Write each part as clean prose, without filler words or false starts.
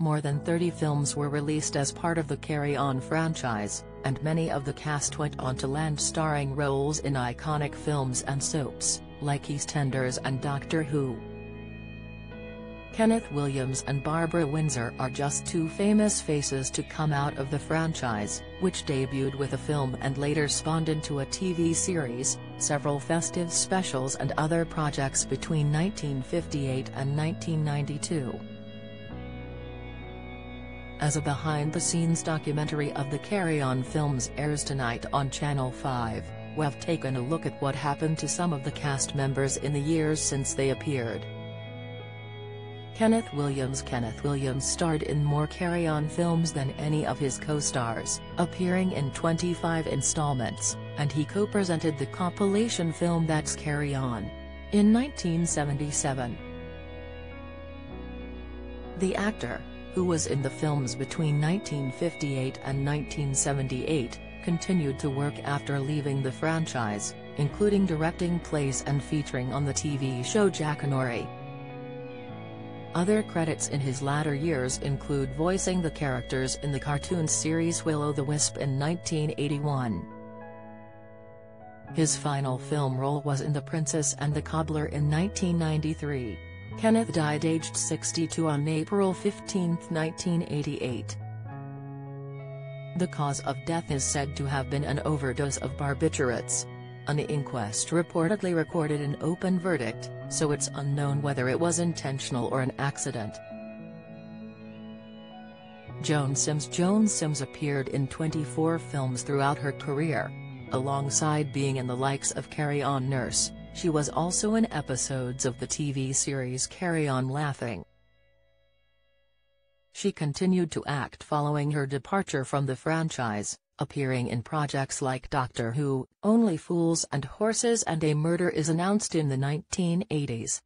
More than 30 films were released as part of the Carry On franchise, and many of the cast went on to land starring roles in iconic films and soaps, like EastEnders and Doctor Who. Kenneth Williams and Barbara Windsor are just two famous faces to come out of the franchise, which debuted with a film and later spawned into a TV series, several festive specials and other projects between 1958 and 1992. As a behind-the-scenes documentary of the Carry On films airs tonight on Channel 5, we've taken a look at what happened to some of the cast members in the years since they appeared. Kenneth Williams starred in more Carry On films than any of his co-stars, appearing in 25 installments, and he co-presented the compilation film That's Carry On in 1977. The actor, who was in the films between 1958 and 1978, continued to work after leaving the franchise, including directing plays and featuring on the TV show Jackanory. Other credits in his latter years include voicing the characters in the cartoon series Will-O-The-Wisp in 1981. His final film role was in The Princess and the Cobbler in 1993. Kenneth died aged 62 on April 15, 1988. The cause of death is said to have been an overdose of barbiturates. An inquest reportedly recorded an open verdict, so it's unknown whether it was intentional or an accident. Joan Sims appeared in 24 films throughout her career. Alongside being in the likes of Carry On Nurse, she was also in episodes of the TV series Carry On Laughing. She continued to act following her departure from the franchise, appearing in projects like Doctor Who, Only Fools and Horses and A Murder is Announced in the 1980s.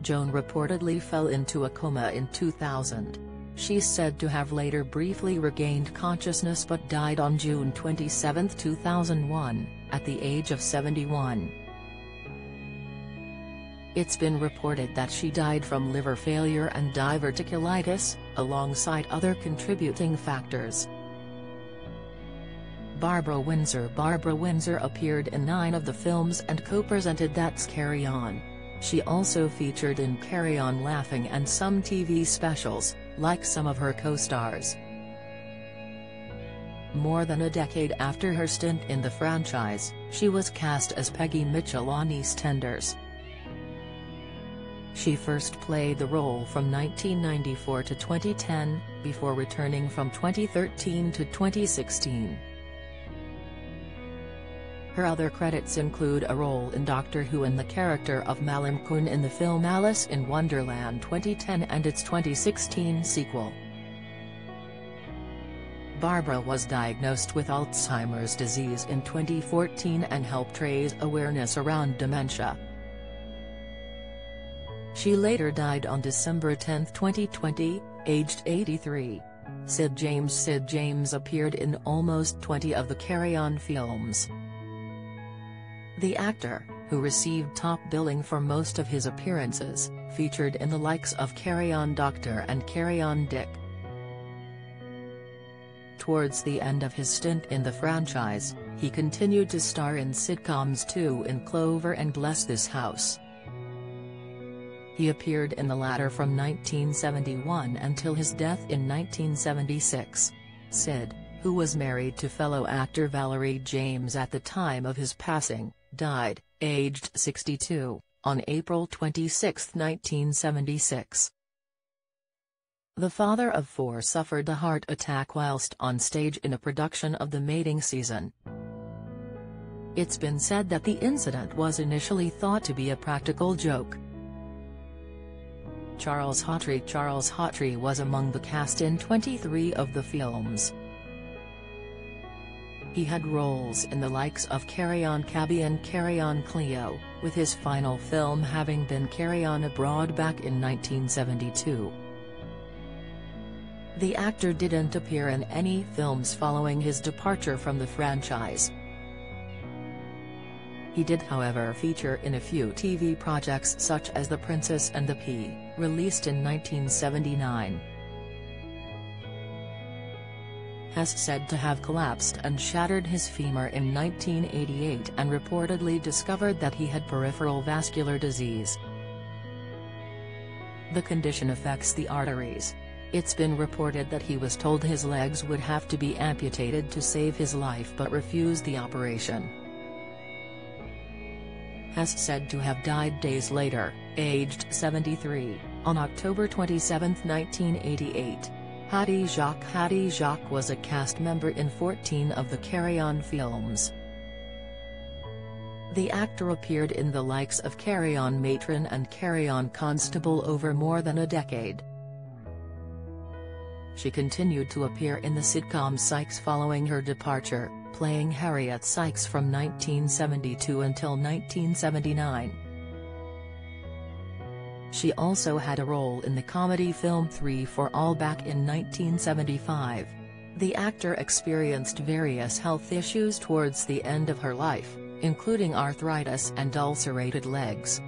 Joan reportedly fell into a coma in 2000. She's said to have later briefly regained consciousness but died on June 27, 2001, at the age of 71. It's been reported that she died from liver failure and diverticulitis, alongside other contributing factors. Barbara Windsor appeared in 9 of the films and co-presented That's Carry On. She also featured in Carry On Laughing and some TV specials, like some of her co-stars. More than a decade after her stint in the franchise, she was cast as Peggy Mitchell on EastEnders. She first played the role from 1994 to 2010, before returning from 2013 to 2016. Her other credits include a role in Doctor Who and the character of Malamcoon in the film Alice in Wonderland 2010 and its 2016 sequel. Barbara was diagnosed with Alzheimer's disease in 2014 and helped raise awareness around dementia. She later died on December 10, 2020, aged 83. Sid James appeared in almost 20 of the Carry On films. The actor, who received top billing for most of his appearances, featured in the likes of Carry On Doctor and Carry On Dick. Towards the end of his stint in the franchise, he continued to star in sitcoms Two in Clover and Bless This House. He appeared in the latter from 1971 until his death in 1976. Sid, who was married to fellow actor Valerie James at the time of his passing, died, aged 62, on April 26, 1976. The father of 4 suffered a heart attack whilst on stage in a production of The Mating Season. It's been said that the incident was initially thought to be a practical joke. Charles Hawtrey was among the cast in 23 of the films. He had roles in the likes of Carry On Cabby and Carry On Cleo, with his final film having been Carry On Abroad back in 1972. The actor didn't appear in any films following his departure from the franchise. He did however feature in a few TV projects such as The Princess and the Pea, released in 1979. Has said to have collapsed and shattered his femur in 1988 and reportedly discovered that he had peripheral vascular disease. The condition affects the arteries. It's been reported that he was told his legs would have to be amputated to save his life but refused the operation. Has said to have died days later, aged 73, on October 27, 1988. Hattie Jacques. Hattie Jacques was a cast member in 14 of the Carry On films. The actor appeared in the likes of Carry On Matron and Carry On Constable over more than a decade. She continued to appear in the sitcom Sykes following her departure, playing Harriet Sykes from 1972 until 1979. She also had a role in the comedy film 3 for All back in 1975. The actor experienced various health issues towards the end of her life, including arthritis and ulcerated legs.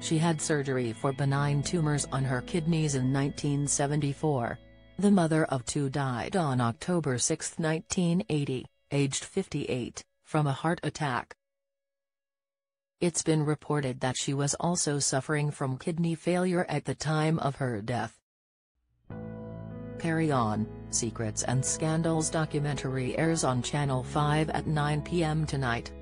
She had surgery for benign tumors on her kidneys in 1974. The mother of two died on October 6, 1980, aged 58, from a heart attack. It's been reported that she was also suffering from kidney failure at the time of her death. Carry On, Secrets and Scandals documentary airs on Channel 5 at 9 p.m. tonight.